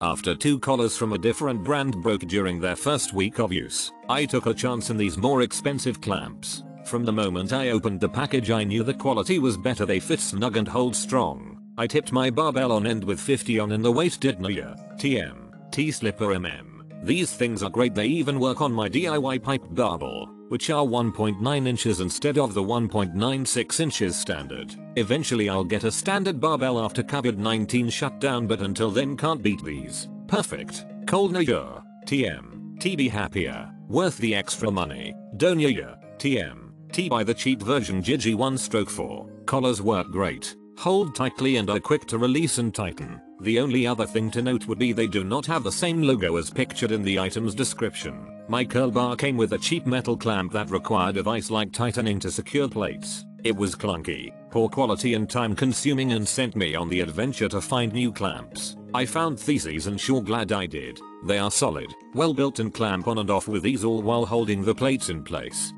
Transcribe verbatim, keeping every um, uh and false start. After two collars from a different brand broke during their first week of use, I took a chance in these more expensive clamps. From the moment I opened the package I knew the quality was better. They fit snug and hold strong. I tipped my barbell on end with fifty on and the weight did near T M, T-slipper mm. These things are great. They even work on my D I Y pipe barbell, which are one point nine inches instead of the one point nine six inches standard. Eventually I'll get a standard barbell after COVID nineteen shutdown, but until then can't beat these. Perfect. Cold near T M, T. Be happier. Worth the extra money. Don't near T M. T. Buy the cheap version. Gigi one stroke four. Collars work great, hold tightly and are quick to release and tighten. The only other thing to note would be they do not have the same logo as pictured in the item's description. My curl bar came with a cheap metal clamp that required a vice-like tightening to secure plates. It was clunky, poor quality and time consuming, and sent me on the adventure to find new clamps. I found these and sure glad I did. They are solid, well built and clamp on and off with ease, all while holding the plates in place.